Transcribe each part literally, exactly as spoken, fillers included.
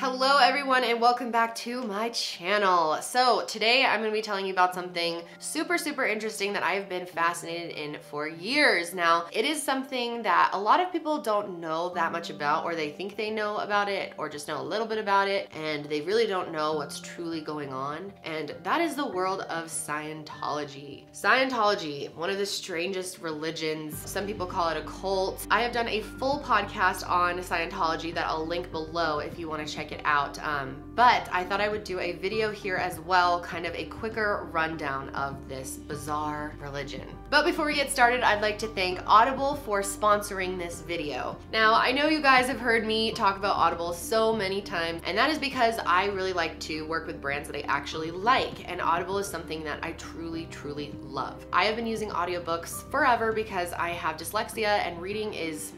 Hello everyone and welcome back to my channel. So today I'm going to be telling you about something super super interesting that I've been fascinated in for years now. It is something that a lot of people don't know that much about, or they think they know about it or just know a little bit about it, and they really don't know what's truly going on, and that is the world of Scientology. Scientology, one of the strangest religions. Some people call it a cult. I have done a full podcast on Scientology that I'll link below if you want to check it out, um, but I thought I would do a video here as well, kind of a quicker rundown of this bizarre religion. But before we get started, I'd like to thank Audible for sponsoring this video. Now, I know you guys have heard me talk about Audible so many times, and that is because I really like to work with brands that I actually like, and Audible is something that I truly, truly love. I have been using audiobooks forever because I have dyslexia and reading is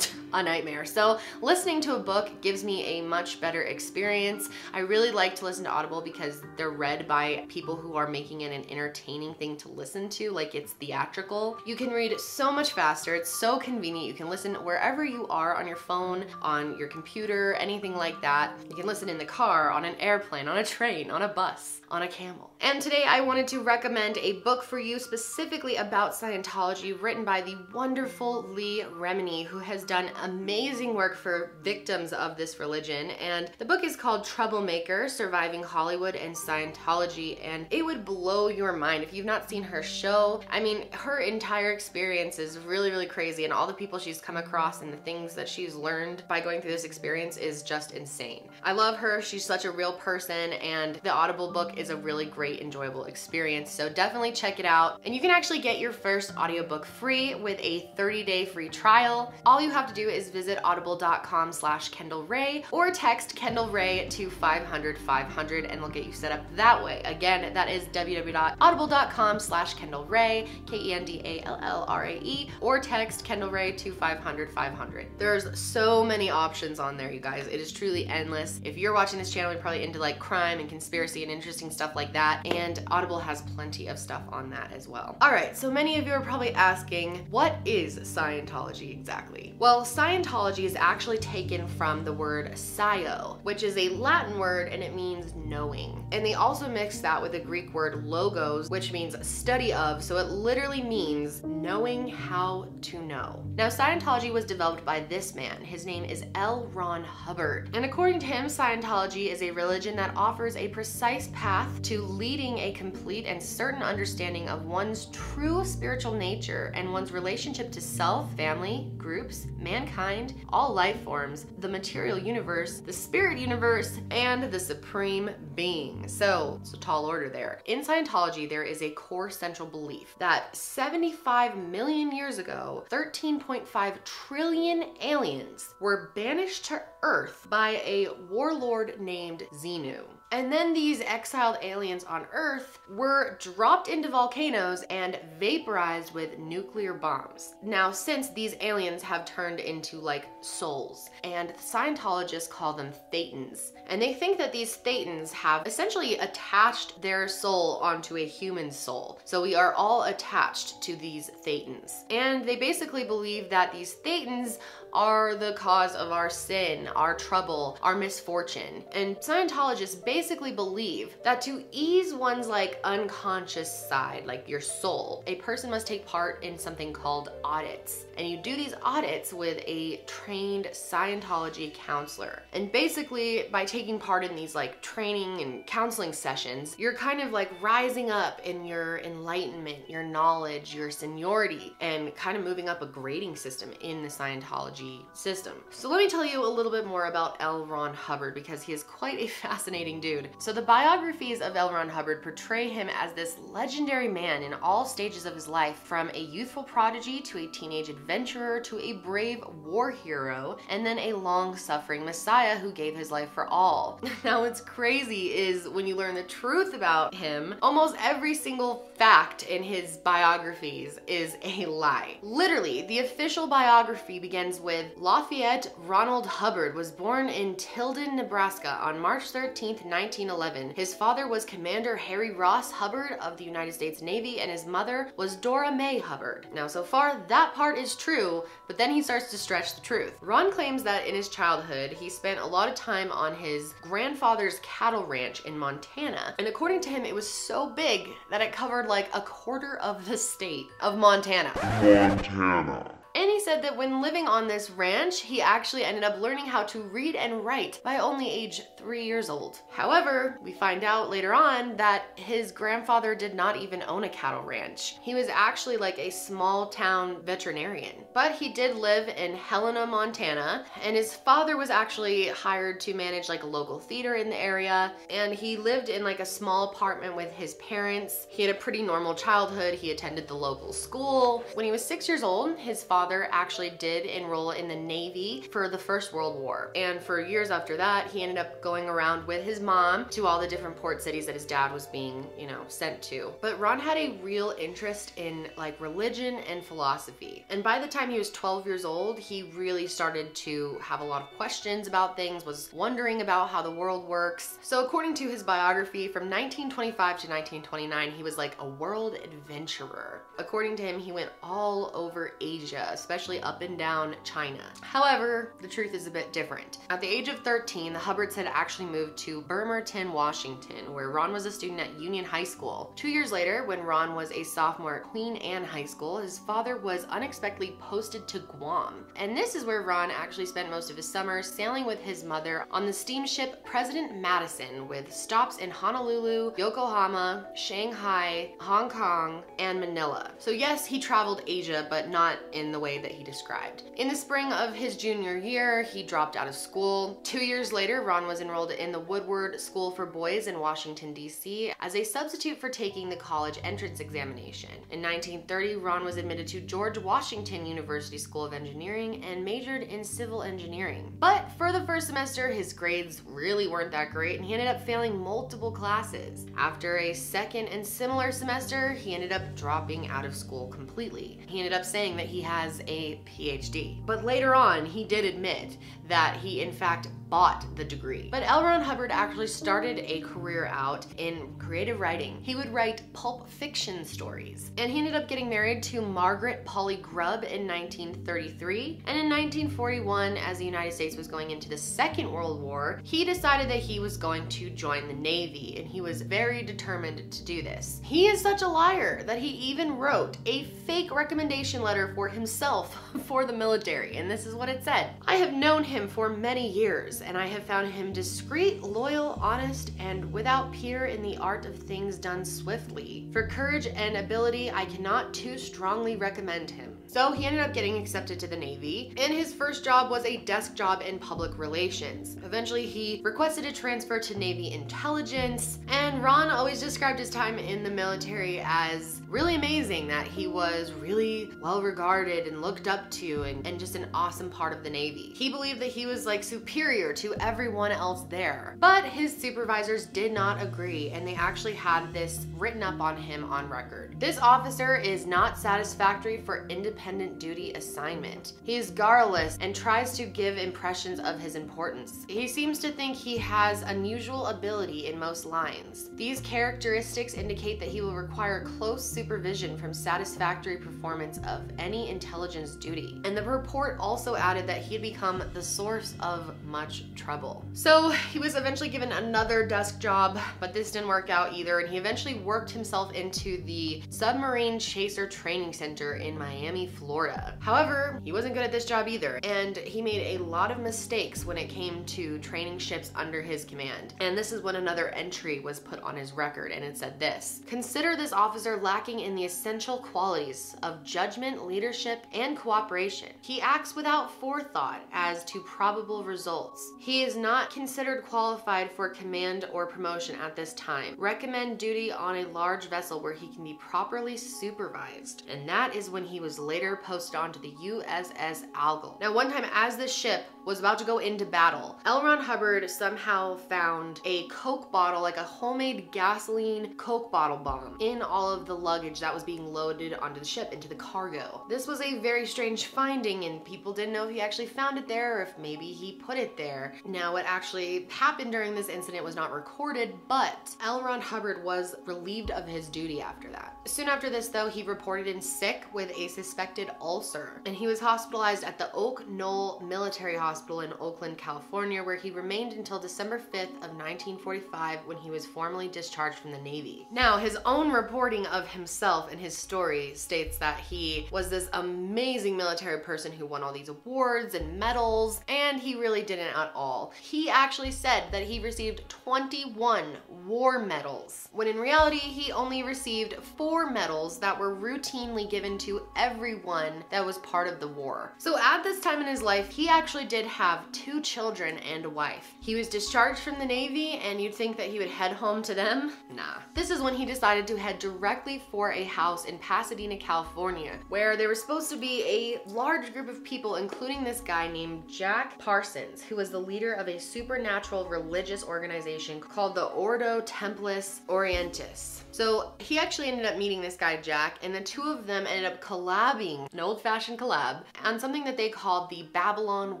a nightmare. So listening to a book gives me a much better experience. I really like to listen to Audible because they're read by people who are making it an entertaining thing to listen to, like it's theatrical. You can read so much faster, it's so convenient. You can listen wherever you are, on your phone, on your computer, anything like that. You can listen in the car, on an airplane, on a train, on a bus, on a camel. And today I wanted to recommend a book for you specifically about Scientology, written by the wonderful Leah Remini, who has done amazing work for victims of this religion. And the book is called Troublemaker, Surviving Hollywood and Scientology, and it would blow your mind if you've not seen her show. I mean, her entire experience is really, really crazy, and all the people she's come across and the things that she's learned by going through this experience is just insane. I love her. She's such a real person, and the Audible book is a really great, enjoyable experience, so definitely check it out. And you can actually get your first audiobook free with a thirty day free trial. All you have to do is visit audible.com slash Kendall Rae or text Kendall Rae to five hundred five hundred and they'll get you set up that way. Again, that is www.audible.com slash Kendall Rae, K E N D A L L R A E, or text Kendall Rae to five hundred five hundred. There's so many options on there, you guys. It is truly endless. If you're watching this channel, you're probably into like crime and conspiracy and interesting stuff like that, and Audible has plenty of stuff on that as well. All right, so many of you are probably asking, what is Scientology exactly? Well, Scientology is actually taken from the word scio, which is a Latin word and it means knowing. And they also mix that with the Greek word logos, which means study of, so it literally means knowing how to know. Now, Scientology was developed by this man. His name is L. Ron Hubbard. And according to him, Scientology is a religion that offers a precise path to leading a complete and certain understanding of one's true spiritual nature and one's relationship to self, family, groups, mankind, all life forms, the material universe, the spirit universe, and the supreme being. So, it's a tall order there. In Scientology, there is a core central belief that seventy-five million years ago, thirteen point five trillion aliens were banished to Earth by a warlord named Xenu. And then these exiled aliens on Earth were dropped into volcanoes and vaporized with nuclear bombs. Now, since these aliens have turned into like souls, and Scientologists call them Thetans. And they think that these Thetans have essentially attached their soul onto a human soul. So we are all attached to these Thetans. And they basically believe that these Thetans are the cause of our sin, our trouble, our misfortune. And Scientologists basically believe that to ease one's like unconscious side, like your soul, a person must take part in something called audits. And you do these audits with a trained Scientology counselor. And basically by taking part in these like training and counseling sessions, you're kind of like rising up in your enlightenment, your knowledge, your seniority, and kind of moving up a grading system in the Scientology system. So let me tell you a little bit more about L. Ron Hubbard, because he is quite a fascinating dude. So the biographies of L. Ron Hubbard portray him as this legendary man in all stages of his life, from a youthful prodigy to a teenage adventurer to a brave war hero, and then a long-suffering messiah who gave his life for all. Now what's crazy is when you learn the truth about him, almost every single fact in his biographies is a lie. Literally, the official biography begins with with Lafayette Ronald Hubbard was born in Tilden, Nebraska on March thirteenth, nineteen eleven. His father was Commander Harry Ross Hubbard of the United States Navy, and his mother was Dora Mae Hubbard. Now, so far, that part is true, but then he starts to stretch the truth. Ron claims that in his childhood, he spent a lot of time on his grandfather's cattle ranch in Montana, and according to him, it was so big that it covered like a quarter of the state of Montana. Montana. And he said that when living on this ranch, he actually ended up learning how to read and write by only age three years old. However, we find out later on that his grandfather did not even own a cattle ranch. He was actually like a small town veterinarian. But he did live in Helena, Montana, and his father was actually hired to manage like a local theater in the area, and he lived in like a small apartment with his parents. He had a pretty normal childhood. He attended the local school. When he was six years old, his father actually did enroll in the Navy for the First World War. And for years after that, he ended up going around with his mom to all the different port cities that his dad was being, you know, sent to. But Ron had a real interest in like religion and philosophy. And by the time he was twelve years old, he really started to have a lot of questions about things, was wondering about how the world works. So according to his biography, from nineteen twenty-five to nineteen twenty-nine, he was like a world adventurer. According to him, he went all over Asia, especially up and down China. However, the truth is a bit different. At the age of thirteen, the Hubbards had actually moved to Bremerton, Washington, where Ron was a student at Union High School. Two years later, when Ron was a sophomore at Queen Anne High School, his father was unexpectedly posted to Guam. And this is where Ron actually spent most of his summer sailing with his mother on the steamship President Madison, with stops in Honolulu, Yokohama, Shanghai, Hong Kong, and Manila. So yes, he traveled Asia, but not in the way that he described. In the spring of his junior year, he dropped out of school. Two years later, Ron was enrolled in the Woodward School for Boys in Washington, D C as a substitute for taking the college entrance examination. In nineteen thirty, Ron was admitted to George Washington University School of Engineering and majored in civil engineering. But for the first semester, his grades really weren't that great, and he ended up failing multiple classes. After a second and similar semester, he ended up dropping out of school completely. He ended up saying that he has a PhD. But later on, he did admit that he in fact bought the degree. But L. Ron Hubbard actually started a career out in creative writing. He would write pulp fiction stories, and he ended up getting married to Margaret Polly Grubb in nineteen thirty-three. And in nineteen forty-one, as the United States was going into the Second World War, he decided that he was going to join the Navy, and he was very determined to do this. He is such a liar that he even wrote a fake recommendation letter for himself for the military, and this is what it said. I have known him for many years, and I have found him discreet, loyal, honest, and without peer in the art of things done swiftly. For courage and ability, I cannot too strongly recommend him. So he ended up getting accepted to the Navy, and his first job was a desk job in public relations. Eventually, he requested a transfer to Navy intelligence, and Ron always described his time in the military as really amazing, that he was really well regarded and looked up to, and, and just an awesome part of the Navy. He believed that he was like superior to everyone else there, but his supervisors did not agree, and they actually had this written up on him on record. This officer is not satisfactory for independent Independent duty assignment. He is garrulous and tries to give impressions of his importance. He seems to think he has unusual ability in most lines. These characteristics indicate that he will require close supervision from satisfactory performance of any intelligence duty. And the report also added that he had become the source of much trouble. So he was eventually given another desk job, but this didn't work out either, and he eventually worked himself into the Submarine Chaser Training Center in Miami, Florida. However, he wasn't good at this job either, and he made a lot of mistakes when it came to training ships under his command. And this is when another entry was put on his record, and it said this: consider this officer lacking in the essential qualities of judgment, leadership, and cooperation. He acts without forethought as to probable results. He is not considered qualified for command or promotion at this time. Recommend duty on a large vessel where he can be properly supervised. And that is when he was laid later posted onto the U S S Algol. Now, one time as this ship was about to go into battle, L. Ron Hubbard somehow found a Coke bottle, like a homemade gasoline Coke bottle bomb, in all of the luggage that was being loaded onto the ship, into the cargo. This was a very strange finding, and people didn't know if he actually found it there or if maybe he put it there. Now, what actually happened during this incident was not recorded, but L. Ron Hubbard was relieved of his duty after that. Soon after this, though, he reported in sick with a suspected ulcer, and he was hospitalized at the Oak Knoll Military Hospital in Oakland, California, where he remained until December fifth of nineteen forty-five, when he was formally discharged from the Navy. Now, his own reporting of himself and his story states that he was this amazing military person who won all these awards and medals, and he really didn't at all. He actually said that he received twenty-one war medals, when in reality, he only received four medals that were routinely given to everyone that was part of the war. So at this time in his life, he actually did have two children and a wife. He was discharged from the Navy, and you'd think that he would head home to them. Nah. This is when he decided to head directly for a house in Pasadena, California, where there was supposed to be a large group of people, including this guy named Jack Parsons, who was the leader of a supernatural religious organization called the Ordo Templi Orientis. So he actually ended up meeting this guy, Jack, and the two of them ended up collabing, an old-fashioned collab, on something that they called the Babylon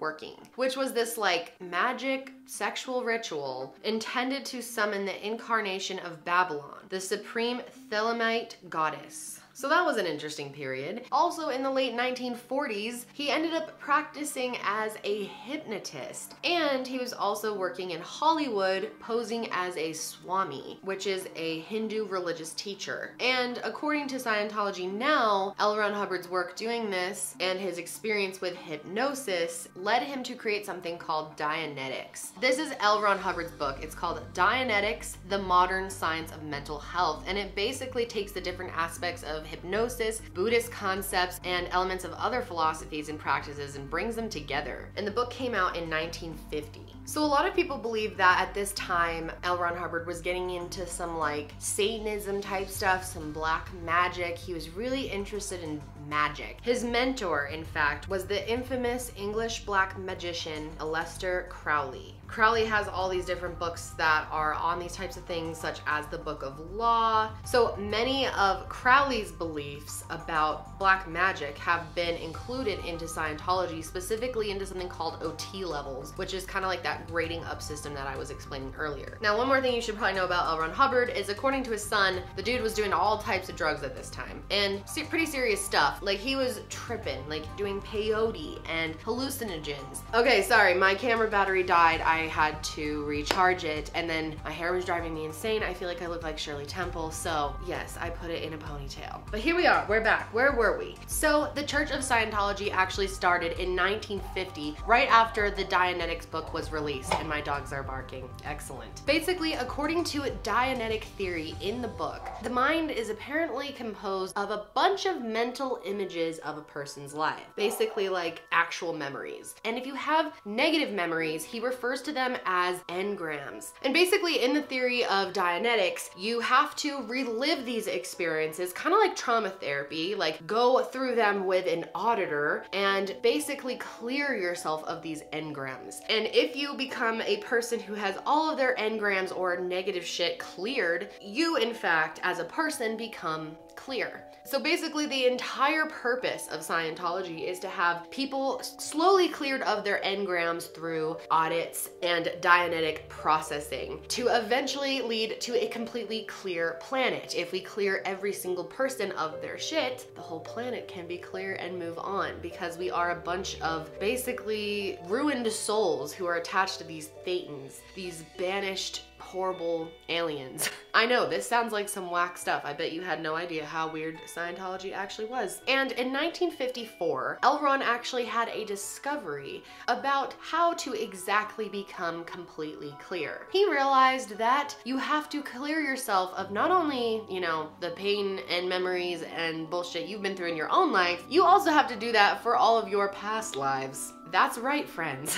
Working, which was this like magic sexual ritual intended to summon the incarnation of Babylon, the supreme Thelemite goddess. So that was an interesting period. Also in the late nineteen forties, he ended up practicing as a hypnotist, and he was also working in Hollywood posing as a swami, which is a Hindu religious teacher. And according to Scientology now, L. Ron Hubbard's work doing this and his experience with hypnosis led him to create something called Dianetics. This is L. Ron Hubbard's book. It's called Dianetics, The Modern Science of Mental Health, and it basically takes the different aspects of hypnosis, Buddhist concepts, and elements of other philosophies and practices and brings them together. And the book came out in nineteen fifty. So a lot of people believe that at this time, L. Ron Hubbard was getting into some like Satanism type stuff, some black magic. He was really interested in magic. His mentor, in fact, was the infamous English black magician, Aleister Crowley. Crowley has all these different books that are on these types of things, such as the Book of Law. So many of Crowley's beliefs about black magic have been included into Scientology, specifically into something called O T levels, which is kind of like that grading up system that I was explaining earlier. Now, one more thing you should probably know about L. Ron Hubbard is, according to his son, the dude was doing all types of drugs at this time, and pretty serious stuff. Like, he was tripping, like doing peyote and hallucinogens. Okay, sorry, my camera battery died. I I had to recharge it, and then my hair was driving me insane. I feel like I look like Shirley Temple, so yes, I put it in a ponytail. But here we are, we're back. Where were we? So the Church of Scientology actually started in nineteen fifty, right after the Dianetics book was released, and my dogs are barking. Excellent. Basically, according to Dianetic theory in the book, the mind is apparently composed of a bunch of mental images of a person's life, basically like actual memories. And if you have negative memories, he refers to them as engrams. And basically, in the theory of Dianetics, you have to relive these experiences, kind of like trauma therapy, like go through them with an auditor and basically clear yourself of these engrams. And if you become a person who has all of their engrams or negative shit cleared, you in fact, as a person, become clear. So basically, the entire purpose of Scientology is to have people slowly cleared of their engrams through audits and Dianetic processing to eventually lead to a completely clear planet. If we clear every single person of their shit, the whole planet can be clear and move on, because we are a bunch of basically ruined souls who are attached to these Thetans, these banished horrible aliens. I know, this sounds like some whack stuff. I bet you had no idea how weird Scientology actually was. And in nineteen fifty-four, L. Ron actually had a discovery about how to exactly become completely clear. He realized that you have to clear yourself of not only, you know, the pain and memories and bullshit you've been through in your own life, you also have to do that for all of your past lives. That's right, friends.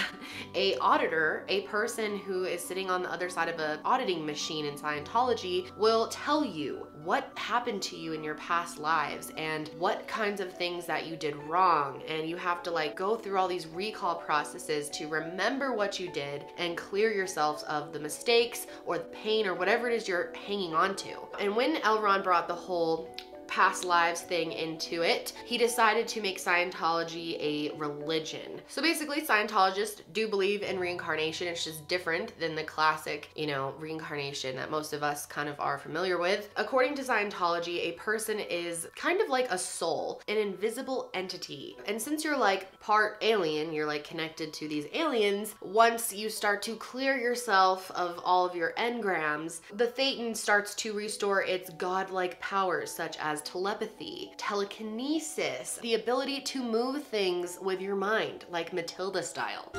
A auditor, a person who is sitting on the other side of an auditing machine in Scientology, will tell you what happened to you in your past lives and what kinds of things that you did wrong. And you have to like go through all these recall processes to remember what you did and clear yourselves of the mistakes or the pain or whatever it is you're hanging on to. And when L. Ron brought the whole past lives thing into it, he decided to make Scientology a religion. So basically, Scientologists do believe in reincarnation. It's just different than the classic, you know, reincarnation that most of us kind of are familiar with. According to Scientology, a person is kind of like a soul, an invisible entity. And since you're like part alien, you're like connected to these aliens, once you start to clear yourself of all of your engrams, the Thetan starts to restore its godlike powers, such as telepathy, telekinesis, the ability to move things with your mind, like Matilda style.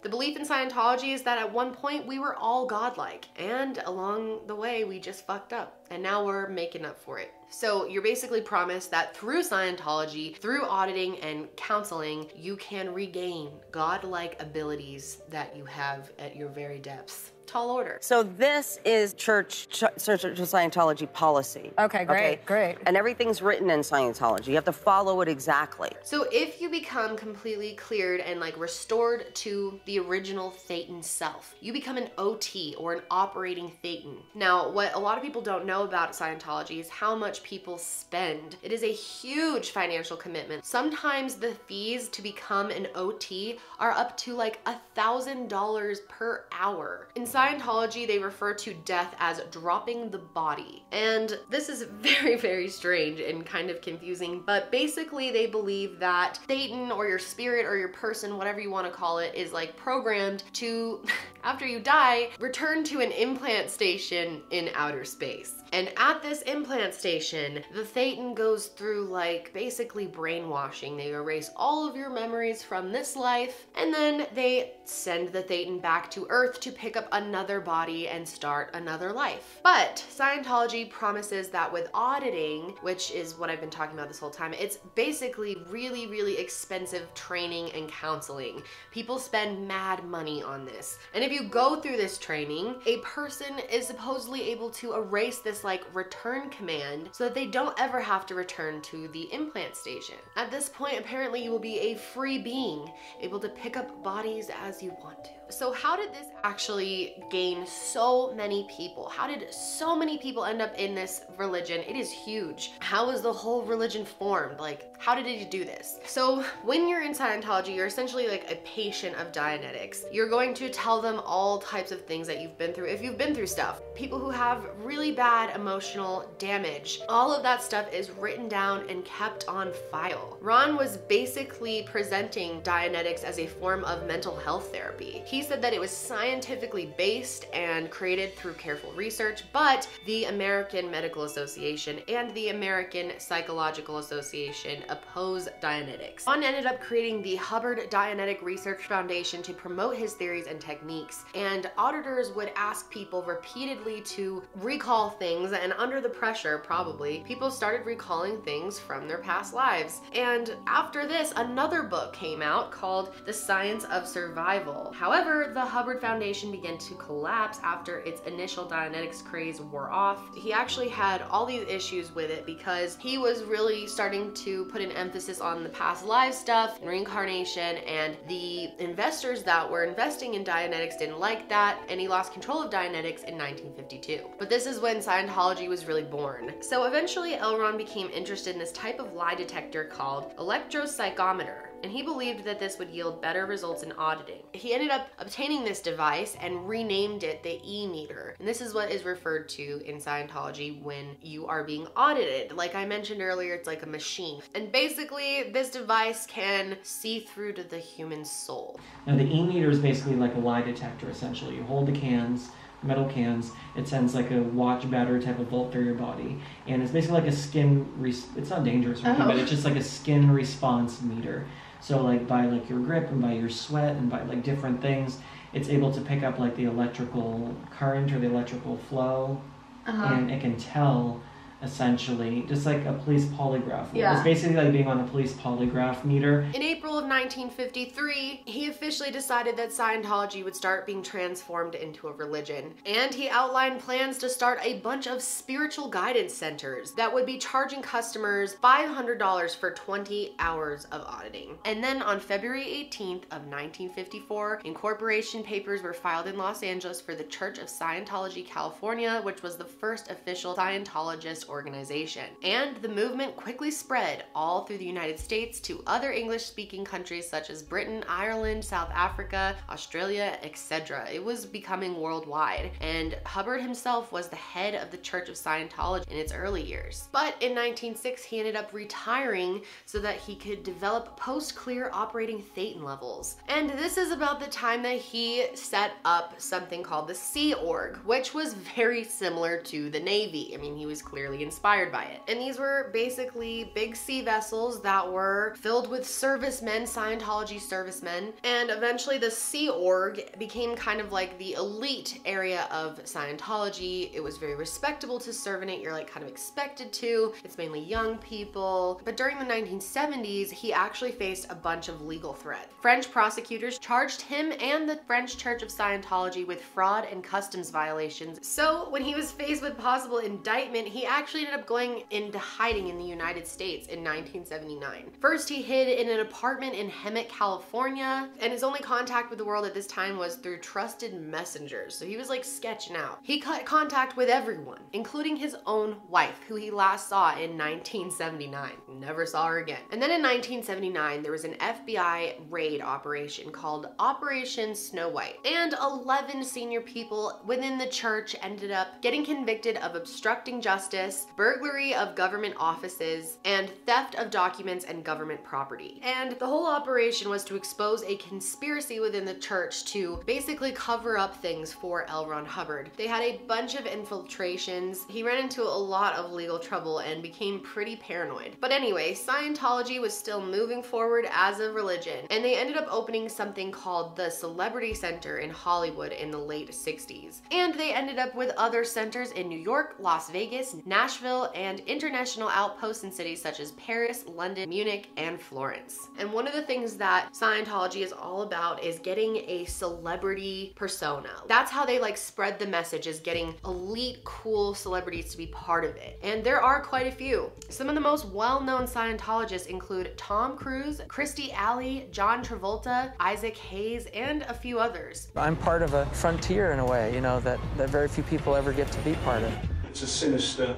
The belief in Scientology is that at one point we were all godlike, and along the way we just fucked up, and now we're making up for it. So you're basically promised that through Scientology, through auditing and counseling, you can regain godlike abilities that you have at your very depths. Tall order. So this is church, ch church of Scientology policy. Okay, great, okay? Great. And everything's written in Scientology. You have to follow it exactly. So if you become completely cleared and like restored to the original Thetan self, you become an O T or an operating Thetan. Now, what a lot of people don't know about Scientology is how much people spend. It is a huge financial commitment. Sometimes the fees to become an O T are up to like a thousand dollars per hour. In Scientology, they refer to death as dropping the body. And this is very, very strange and kind of confusing, but basically they believe that Satan or your spirit or your person, whatever you want to call it, is like programmed to, after you die, return to an implant station in outer space. And at this implant station, the Thetan goes through like basically brainwashing. They erase all of your memories from this life, and then they send the Thetan back to Earth to pick up another body and start another life. But Scientology promises that with auditing, which is what I've been talking about this whole time, it's basically really, really expensive training and counseling. People spend mad money on this. And if you go through this training, a person is supposedly able to erase this like return command so that they don't ever have to return to the implant station. At this point, apparently you will be a free being, able to pick up bodies as you want to. So how did this actually gain so many people? How did so many people end up in this religion? It is huge. How was the whole religion formed? Like, how did you do this? So when you're in Scientology, you're essentially like a patient of Dianetics. You're going to tell them all types of things that you've been through, if you've been through stuff. People who have really bad emotional damage, all of that stuff is written down and kept on file. Ron was basically presenting Dianetics as a form of mental health therapy. He said that it was scientifically based and created through careful research, but the American Medical Association and the American Psychological Association oppose Dianetics. Ron ended up creating the Hubbard Dianetic Research Foundation to promote his theories and techniques, and auditors would ask people repeatedly to recall things, and under the pressure, probably, people started recalling things from their past lives. And after this, another book came out called The Science of Survival. However, However, the Hubbard Foundation began to collapse after its initial Dianetics craze wore off. He actually had all these issues with it because he was really starting to put an emphasis on the past life stuff, reincarnation, and the investors that were investing in Dianetics didn't like that, and he lost control of Dianetics in nineteen fifty-two. But this is when Scientology was really born. So eventually, L. Ron became interested in this type of lie detector called Electropsychometer, and he believed that this would yield better results in auditing. He ended up obtaining this device and renamed it the E-meter. And this is what is referred to in Scientology when you are being audited. Like I mentioned earlier, it's like a machine. And basically, this device can see through to the human soul. Now, the E-meter is basically like a lie detector, essentially. You hold the cans, metal cans, it sends like a watch battery type of volt through your body. And it's basically like a skin, res it's not dangerous or anything, oh. but it's just like a skin response meter. So like by like your grip and by your sweat and by like different things, it's able to pick up like the electrical current or the electrical flow, uh-huh. and it can tell essentially, just like a police polygraph. Yeah. It's basically like being on a police polygraph meter. In April of nineteen fifty-three, he officially decided that Scientology would start being transformed into a religion, and he outlined plans to start a bunch of spiritual guidance centers that would be charging customers five hundred dollars for twenty hours of auditing. And then on February eighteenth of nineteen fifty-four, incorporation papers were filed in Los Angeles for the Church of Scientology California, which was the first official Scientologist organization. And the movement quickly spread all through the United States to other English-speaking countries such as Britain, Ireland, South Africa, Australia, et cetera. It was becoming worldwide, and Hubbard himself was the head of the Church of Scientology in its early years. But in nineteen oh six, he ended up retiring so that he could develop post-clear operating Thetan levels. And this is about the time that he set up something called the Sea Org, which was very similar to the Navy. I mean, he was clearly inspired by it. And these were basically big sea vessels that were filled with servicemen, Scientology servicemen, and eventually the Sea Org became kind of like the elite area of Scientology. It was very respectable to serve in it. You're like kind of expected to. It's mainly young people. But during the nineteen seventies, he actually faced a bunch of legal threats. French prosecutors charged him and the French Church of Scientology with fraud and customs violations. So when he was faced with possible indictment, he actually ended up going into hiding in the United States in nineteen seventy-nine. First, he hid in an apartment in Hemet, California, and his only contact with the world at this time was through trusted messengers. So he was like sketching out. He cut contact with everyone, including his own wife, who he last saw in nineteen seventy-nine. Never saw her again. And then in nineteen seventy-nine, there was an F B I raid operation called Operation Snow White, and eleven senior people within the church ended up getting convicted of obstructing justice, burglary of government offices, and theft of documents and government property. And the whole operation was to expose a conspiracy within the church to basically cover up things for L. Ron Hubbard. They had a bunch of infiltrations. He ran into a lot of legal trouble and became pretty paranoid. But anyway, Scientology was still moving forward as a religion, and they ended up opening something called the Celebrity Center in Hollywood in the late sixties. And they ended up with other centers in New York, Las Vegas, Nashville, and international outposts in cities such as Paris, London, Munich, and Florence. And one of the things that Scientology is all about is getting a celebrity persona. That's how they like spread the message, is getting elite, cool celebrities to be part of it. And there are quite a few. Some of the most well-known Scientologists include Tom Cruise, Christy Alley, John Travolta, Isaac Hayes, and a few others. I'm part of a frontier in a way, you know, that, that very few people ever get to be part of. It's a sinister,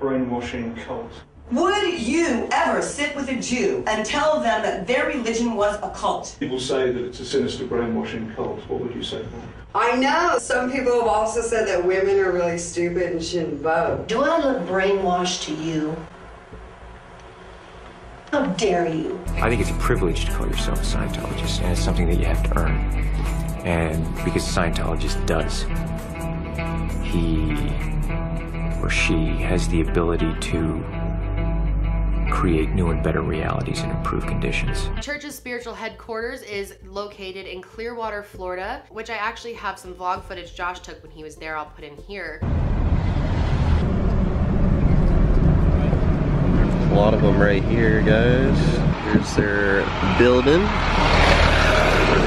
brainwashing cult. Would you ever sit with a Jew and tell them that their religion was a cult? People say that it's a sinister brainwashing cult. What would you say to that? I know. Some people have also said that women are really stupid and shouldn't vote. Do I look brainwashed to you? How dare you? I think it's a privilege to call yourself a Scientologist, and it's something that you have to earn. And because a Scientologist does, he or she has the ability to create new and better realities and improve conditions. Church's spiritual headquarters is located in Clearwater, Florida, which I actually have some vlog footage Josh took when he was there. I'll put in here. A lot of them right here, guys. Here's their building.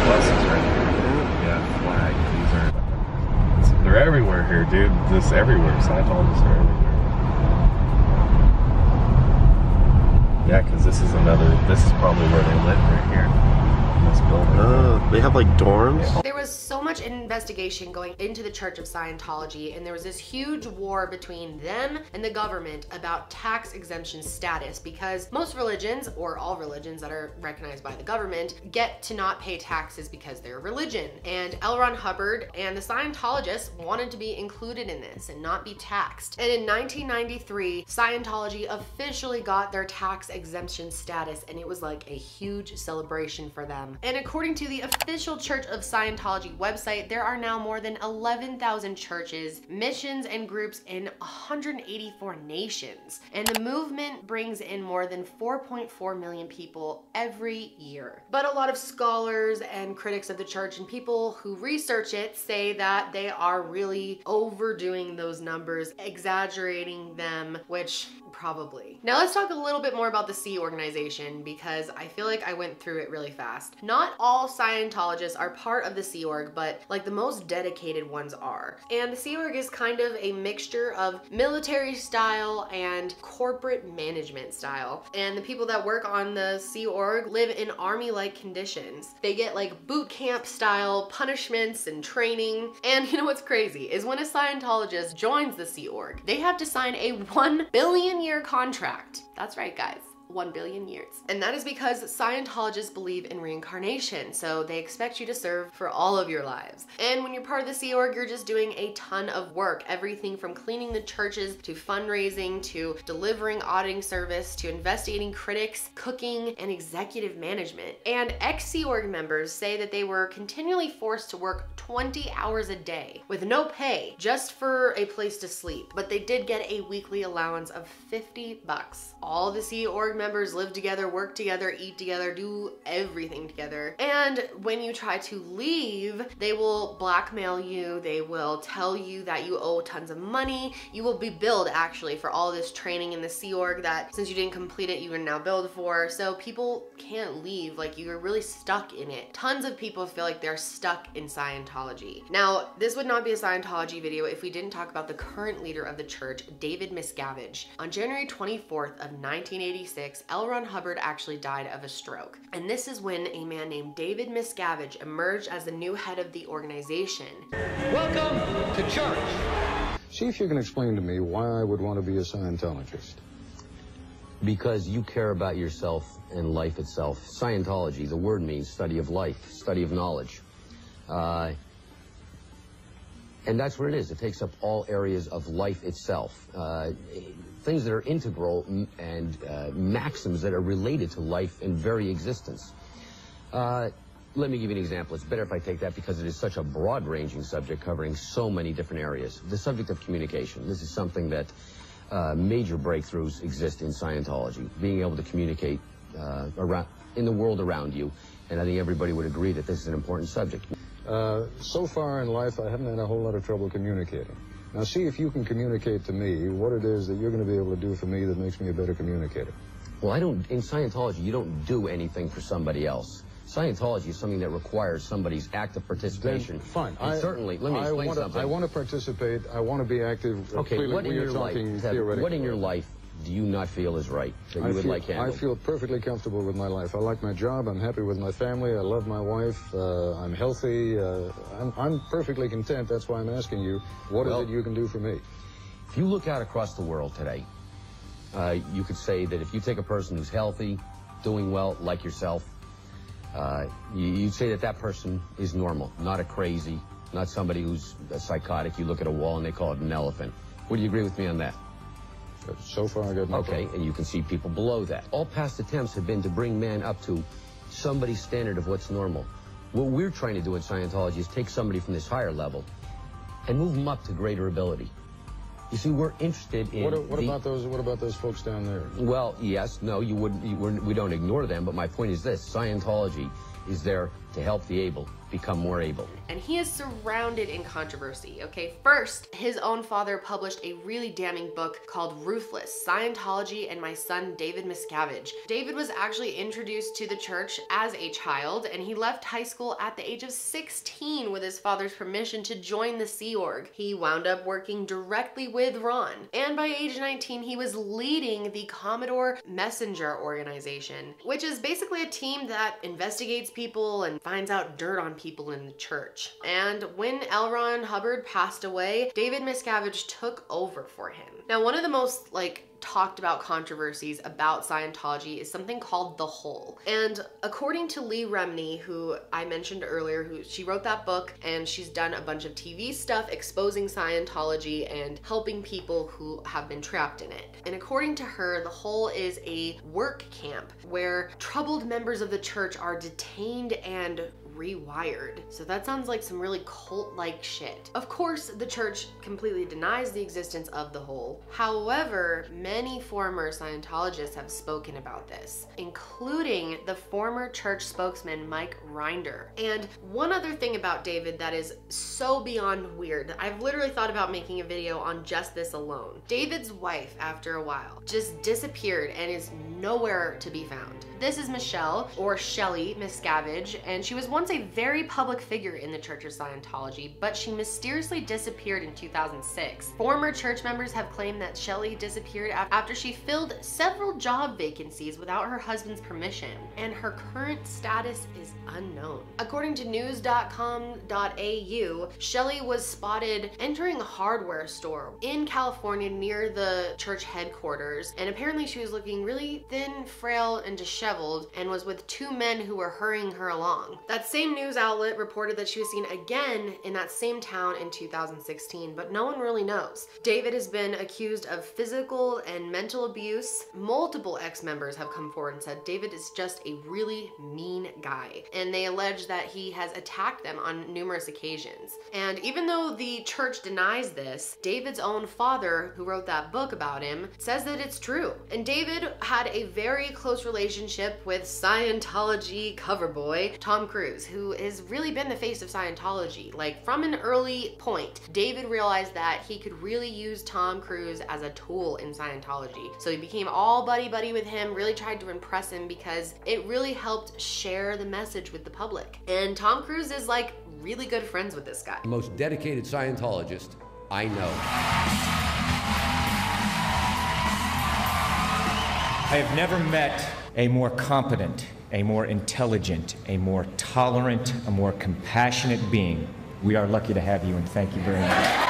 Buses right here, dude. Yeah, flag. These are, they're everywhere here, dude. This everywhere. Scientologists are everywhere. Yeah, because this is another, this is probably where they live right here, in this building. Uh, they have like dorms? Yeah. There was so much investigation going into the Church of Scientology, and there was this huge war between them and the government about tax exemption status, because most religions, or all religions that are recognized by the government, get to not pay taxes because they're a religion. And L. Ron Hubbard and the Scientologists wanted to be included in this and not be taxed. And in nineteen ninety-three, Scientology officially got their tax exemption status, and it was like a huge celebration for them. wrong. And according to the official Church of Scientology website, there are now more than eleven thousand churches, missions, and groups in one hundred eighty-four nations. And the movement brings in more than four point four million people every year. But a lot of scholars and critics of the church and people who research it say that they are really overdoing those numbers, exaggerating them, which probably. Now let's talk a little bit more about the Sea Organization, because I feel like I went through it really fast. Not all Scientologists are part of the Sea Org, but like the most dedicated ones are. And the Sea Org is kind of a mixture of military style and corporate management style. And the people that work on the Sea Org live in army-like conditions. They get like boot camp style punishments and training. And you know what's crazy is when a Scientologist joins the Sea Org, they have to sign a one billion year contract. That's right, guys. one billion years. And that is because Scientologists believe in reincarnation, so they expect you to serve for all of your lives. And when you're part of the Sea Org, you're just doing a ton of work. Everything from cleaning the churches, to fundraising, to delivering auditing service, to investigating critics, cooking, and executive management. And ex-Sea Org members say that they were continually forced to work twenty hours a day with no pay, just for a place to sleep. But they did get a weekly allowance of fifty bucks. All the Sea Org members members live together, work together, eat together, do everything together. And when you try to leave, they will blackmail you. They will tell you that you owe tons of money. You will be billed actually for all this training in the Sea Org that since you didn't complete it, you are now billed for. So people can't leave. Like, you're really stuck in it. Tons of people feel like they're stuck in Scientology. Now, this would not be a Scientology video if we didn't talk about the current leader of the church, David Miscavige. On January twenty-fourth of nineteen eighty-six, L. Ron Hubbard actually died of a stroke. And this is when a man named David Miscavige emerged as the new head of the organization. Welcome to church. See if you can explain to me why I would want to be a Scientologist. Because you care about yourself and life itself. Scientology, the word means study of life, study of knowledge. Uh, and that's what it is. It takes up all areas of life itself. Uh, things that are integral and uh, maxims that are related to life and very existence. Uh, let me give you an example. It's better if I take that because it is such a broad-ranging subject covering so many different areas. The subject of communication. This is something that uh, major breakthroughs exist in Scientology. Being able to communicate uh, around, in the world around you. And I think everybody would agree that this is an important subject. Uh, so far in life, I haven't had a whole lot of trouble communicating. Now see if you can communicate to me what it is that you're going to be able to do for me that makes me a better communicator. Well, I don't, in Scientology, you don't do anything for somebody else. Scientology is something that requires somebody's active participation. Then, fine. I, certainly, let me I explain wanna, something. I want to participate. I want to be active. Okay, clearly, what, in your life, Ted, what in your life do you not feel is right that I you would feel, like handled? I feel perfectly comfortable with my life. I like my job. I'm happy with my family. I love my wife. Uh, I'm healthy. Uh, I'm, I'm perfectly content. That's why I'm asking you, what well, is it you can do for me? If you look out across the world today, uh, you could say that if you take a person who's healthy, doing well, like yourself, uh, you, you'd say that that person is normal, not a crazy, not somebody who's a psychotic. You look at a wall and they call it an elephant. Would you agree with me on that? So far, I got no Okay, problem. And you can see people below that. All past attempts have been to bring man up to somebody's standard of what's normal. What we're trying to do in Scientology is take somebody from this higher level and move them up to greater ability. You see, we're interested in. What, what the, about those? What about those folks down there? Well, yes, no, you wouldn't. You, we're, we don't ignore them, but my point is this: Scientology is there to help the able become more able. And he is surrounded in controversy, okay? First, his own father published a really damning book called Ruthless, Scientology and My Son David Miscavige. David was actually introduced to the church as a child, and he left high school at the age of sixteen with his father's permission to join the Sea Org. He wound up working directly with Ron. And by age nineteen, he was leading the Commodore Messenger organization, which is basically a team that investigates people and finds out dirt on people in the church. And when L. Ron Hubbard passed away, David Miscavige took over for him. Now, one of the most like talked about controversies about Scientology is something called The Hole. And according to Leah Remini, who I mentioned earlier, who she wrote that book and she's done a bunch of T V stuff exposing Scientology and helping people who have been trapped in it. And according to her, The Hole is a work camp where troubled members of the church are detained and rewired. So that sounds like some really cult-like shit. Of course, the church completely denies the existence of The Hole. However, many former Scientologists have spoken about this, including the former church spokesman Mike Rinder. And one other thing about David that is so beyond weird, I've literally thought about making a video on just this alone. David's wife, after a while, just disappeared and is nowhere to be found. This is Michelle, or Shelly Miscavige, and she was once a very public figure in the Church of Scientology, but she mysteriously disappeared in two thousand six. Former church members have claimed that Shelly disappeared after she filled several job vacancies without her husband's permission, and her current status is unknown. According to news dot com dot A U, Shelly was spotted entering a hardware store in California near the church headquarters, and apparently she was looking really thin, frail, and disheveled, and was with two men who were hurrying her along. That same news outlet reported that she was seen again in that same town in two thousand sixteen, but no one really knows. David has been accused of physical and mental abuse. Multiple ex-members have come forward and said David is just a really mean guy, and they allege that he has attacked them on numerous occasions. And even though the church denies this, David's own father, who wrote that book about him, says that it's true. And David had a very close relationship with Scientology cover boy Tom Cruise, who has really been the face of Scientology. Like, from an early point, David realized that he could really use Tom Cruise as a tool in Scientology. So he became all buddy-buddy with him, really tried to impress him because it really helped share the message with the public. And Tom Cruise is like really good friends with this guy. The most dedicated Scientologist I know. I have never met a more competent, a more intelligent, a more tolerant, a more compassionate being. We are lucky to have you, and thank you very much.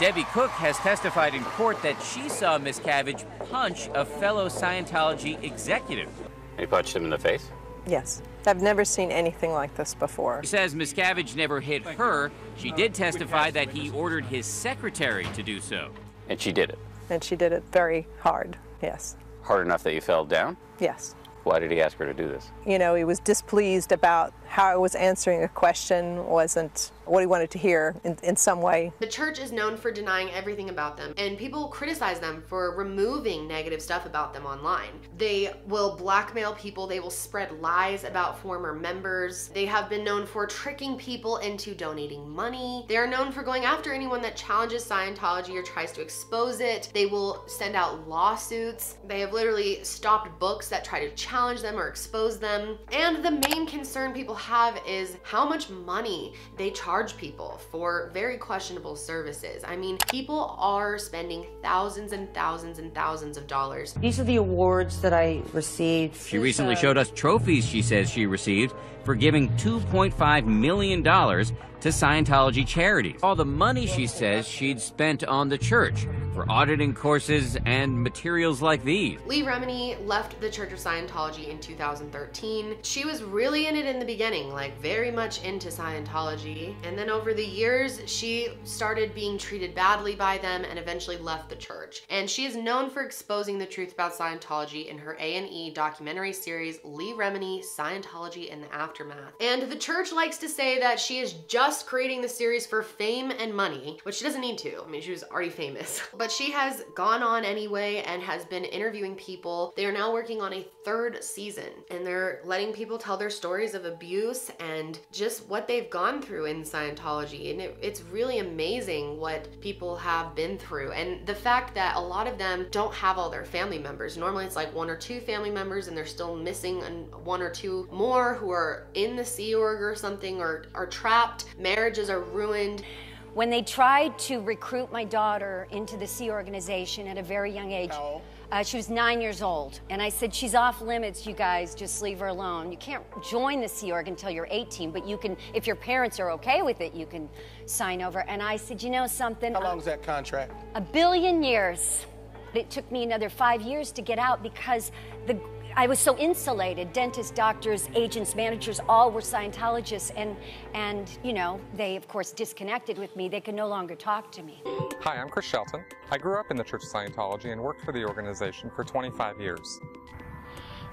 Debbie Cook has testified in court that she saw Miscavige punch a fellow Scientology executive. He punched him in the face? Yes. I've never seen anything like this before. She says Miscavige never hit her. She did testify that he ordered his secretary to do so. And she did it? And she did it very hard, yes. Hard enough that you fell down? Yes. Why did he ask her to do this? You know, he was displeased about how I was answering a question, wasn't what he wanted to hear in, in some way. The church is known for denying everything about them, and people criticize them for removing negative stuff about them online. They will blackmail people, they will spread lies about former members. They have been known for tricking people into donating money. They are known for going after anyone that challenges Scientology or tries to expose it. They will send out lawsuits. They have literally stopped books that try to challenge them or expose them. And the main concern people have is how much money they charge people for very questionable services. I mean, people are spending thousands and thousands and thousands of dollars. These are the awards that I received. She recently showed us trophies she says she received for giving two point five million dollars to Scientology charities. All the money she says she'd spent on the church for auditing courses and materials like these. Leah Remini left the Church of Scientology in two thousand thirteen. She was really in it in the beginning, like very much into Scientology. And then over the years, she started being treated badly by them and eventually left the church. And she is known for exposing the truth about Scientology in her A and E documentary series, Leah Remini, Scientology and the Aftermath. And the church likes to say that she is just creating the series for fame and money, which she doesn't need to. I mean, she was already famous. But she has gone on anyway and has been interviewing people. They are now working on a third season, and they're letting people tell their stories of abuse and just what they've gone through in Scientology. And it, it's really amazing what people have been through. And the fact that a lot of them don't have all their family members. Normally it's like one or two family members, and they're still missing one or two more who are in the Sea Org or something, or are trapped. Marriages are ruined. When they tried to recruit my daughter into the Sea Organization at a very young age, uh, she was nine years old, and I said, she's off limits, you guys, just leave her alone. You can't join the Sea Org until you're eighteen, but you can, if your parents are okay with it, you can sign over. And I said, you know something? How long is that contract? A billion years. but it took me another five years to get out because the I was so insulated. Dentists, doctors, agents, managers, all were Scientologists, and, and you know, they, of course, disconnected with me. They could no longer talk to me. Hi, I'm Chris Shelton. I grew up in the Church of Scientology and worked for the organization for twenty-five years.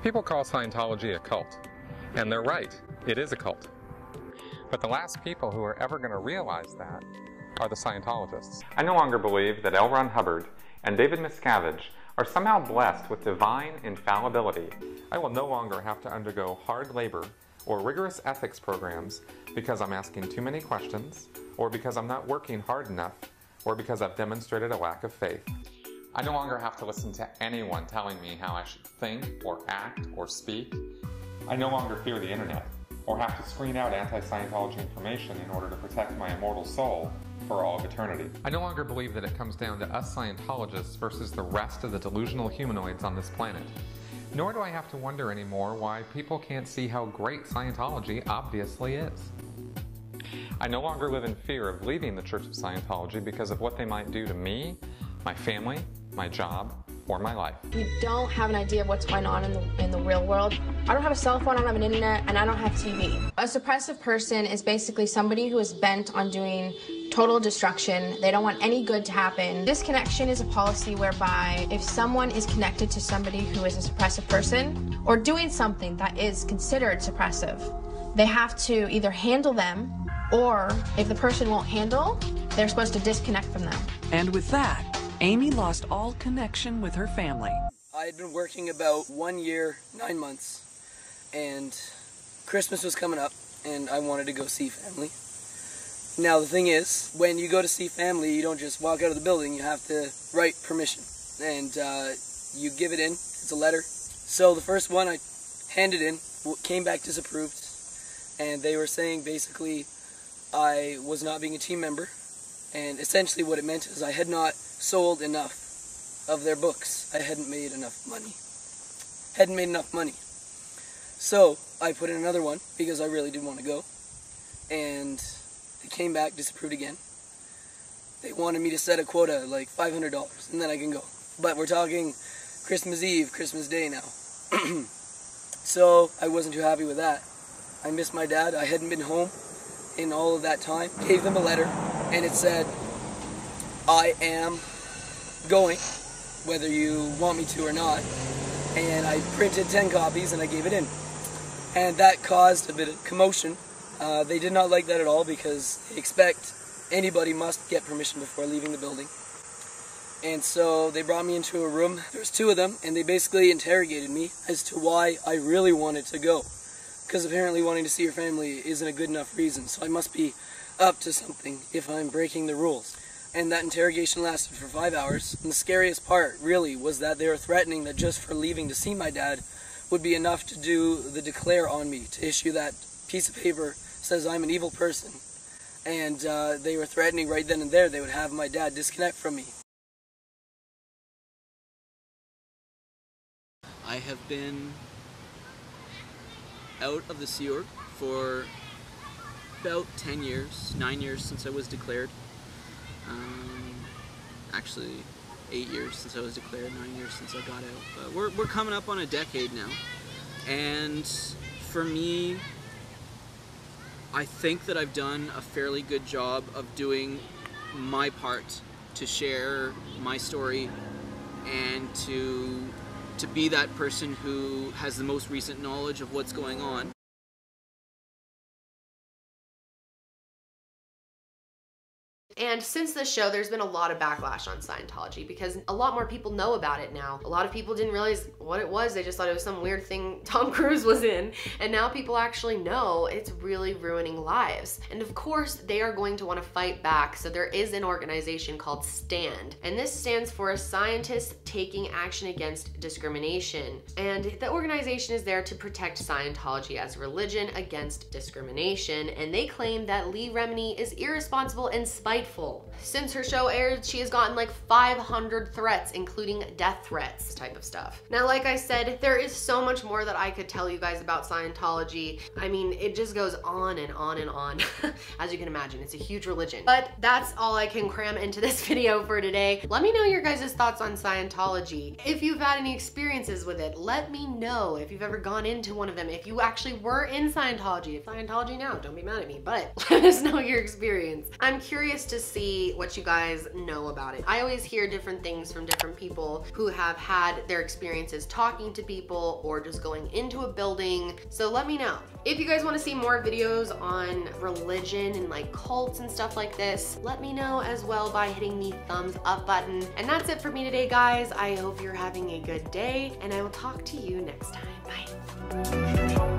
People call Scientology a cult, and they're right. It is a cult. But the last people who are ever going to realize that are the Scientologists. I no longer believe that L. Ron Hubbard and David Miscavige are somehow blessed with divine infallibility. I will no longer have to undergo hard labor or rigorous ethics programs because I'm asking too many questions, or because I'm not working hard enough, or because I've demonstrated a lack of faith. I no longer have to listen to anyone telling me how I should think or act or speak. I no longer fear the internet or have to screen out anti-Scientology information in order to protect my immortal soul for all of eternity. I no longer believe that it comes down to us Scientologists versus the rest of the delusional humanoids on this planet. Nor do I have to wonder anymore why people can't see how great Scientology obviously is. I no longer live in fear of leaving the Church of Scientology because of what they might do to me, my family, my job, or my life. You don't have an idea of what's going on in the, in the real world. I don't have a cell phone, I don't have an internet, and I don't have T V. A suppressive person is basically somebody who is bent on doing total destruction. They don't want any good to happen. Disconnection is a policy whereby if someone is connected to somebody who is a suppressive person or doing something that is considered suppressive, they have to either handle them, or if the person won't handle, they're supposed to disconnect from them. And with that, Amy lost all connection with her family. I had been working about one year, nine months, and Christmas was coming up, and I wanted to go see family. Now the thing is, when you go to see family, you don't just walk out of the building, you have to write permission. And uh, you give it in, it's a letter. So the first one I handed in came back disapproved, and they were saying basically I was not being a team member, and essentially what it meant is I had not sold enough of their books. I hadn't made enough money. Hadn't made enough money. So I put in another one because I really did want to go. And they came back, disapproved again. They wanted me to set a quota, like five hundred dollars, and then I can go. But we're talking Christmas Eve, Christmas Day now. So I wasn't too happy with that. I missed my dad. I hadn't been home in all of that time. Gave them a letter, and it said, I am going, whether you want me to or not. And I printed ten copies and I gave it in. And that caused a bit of commotion. Uh, they did not like that at all because they expect anybody must get permission before leaving the building. And so they brought me into a room. There was two of them, and they basically interrogated me as to why I really wanted to go. Because apparently wanting to see your family isn't a good enough reason, so I must be up to something if I'm breaking the rules. And that interrogation lasted for five hours. And the scariest part, really, was that they were threatening that just for leaving to see my dad would be enough to do the declare on me, to issue that piece of paper that says I'm an evil person. And uh, they were threatening right then and there they would have my dad disconnect from me. I have been out of the Sea Org for about ten years, nine years since I was declared. Um, actually eight years since I was declared, nine years since I got out, but we're, we're coming up on a decade now, and for me, I think that I've done a fairly good job of doing my part to share my story and to, to be that person who has the most recent knowledge of what's going on. And since this show, there's been a lot of backlash on Scientology because a lot more people know about it now. A lot of people didn't realize what it was. They just thought it was some weird thing Tom Cruise was in. And now people actually know it's really ruining lives. And of course, they are going to want to fight back. So there is an organization called STAND. And this stands for Scientists Taking Action Against Discrimination. And the organization is there to protect Scientology as religion against discrimination. And they claim that Leah Remini is irresponsible and spiteful rifle. Since her show aired, she has gotten like five hundred threats, including death threats type of stuff. Now, like I said, there is so much more that I could tell you guys about Scientology. I mean, it just goes on and on and on, as you can imagine. It's a huge religion. But that's all I can cram into this video for today. Let me know your guys' thoughts on Scientology. If you've had any experiences with it, let me know if you've ever gone into one of them, if you actually were in Scientology. If Scientology now, don't be mad at me, but let us know your experience. I'm curious to see what you guys know about it. I always hear different things from different people who have had their experiences talking to people or just going into a building. So let me know. If you guys want to see more videos on religion and like cults and stuff like this, let me know as well by hitting the thumbs up button. And that's it for me today, guys. I hope you're having a good day, and I will talk to you next time. Bye.